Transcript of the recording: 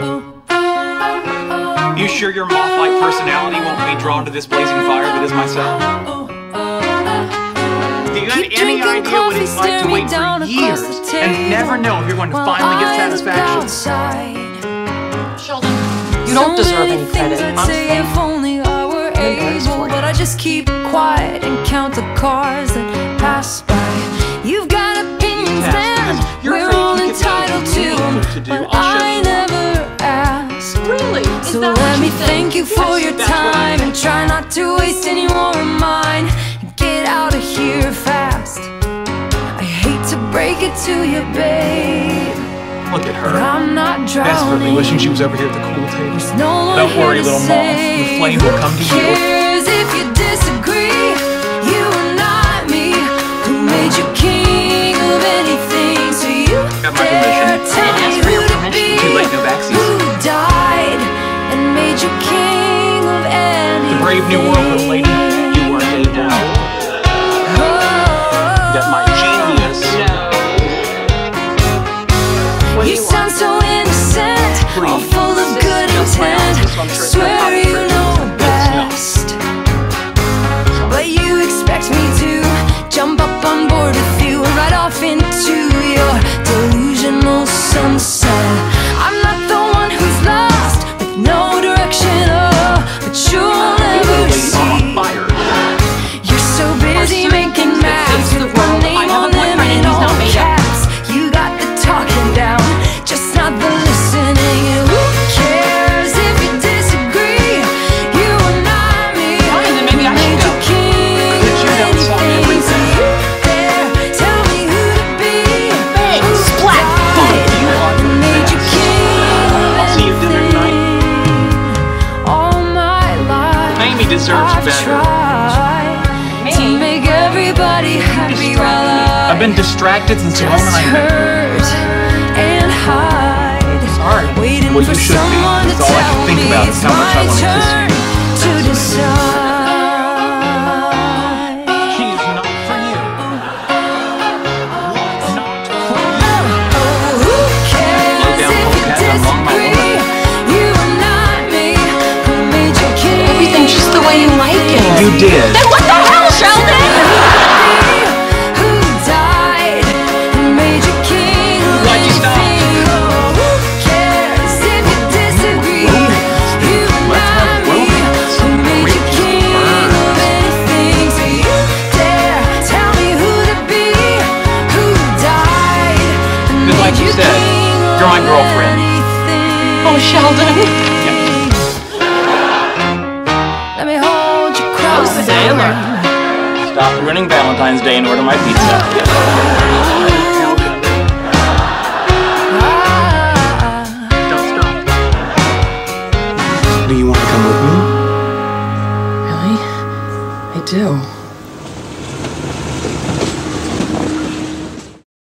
You sure your moth-like personality won't be drawn to this blazing fire that is myself? Do you have any idea what it's like to wait for years and never know if you're going to finally get satisfaction? Sheldon, you don't deserve any credit, honestly. But I just keep quiet and count the cars that pass by. You've got opinions, man. We're all entitled to them, but I never asked. Really? So let me thank you for your time and try not to waste any more of mine. Get out of here fast. I hate to break it to you, babe. Look at her. I'm not drowning. Desperately wishing she was over here at the cool table. Don't worry, little moth. The flame will come to you. If you disagree, you are not me. Who made you king of anything? So you dare tell me who to be, who died and made you king of anything. The brave new world lady, you were a devil. That my genius. You sound so innocent, all full of good intent. Swear you know best. I've tried to make everybody happy while I've been distracted since home and I hurt and hide. Waiting for someone to tell me it's my turn to decide. She's not for you. Not for you. Who cares if you disagree? You are not me. Who made you king? Everything's just the way you like it. You did. Then what the hell, Sheldon? Who died and made you king? Why'd you stop? Who cares if you disagree? You and me, who made you king of anything? So you dare tell me who to be, who died and made you king of anything? Oh, Sheldon. Stop ruining Valentine's Day and order my pizza. Don't stop. Do you want to come with me? Really? I do.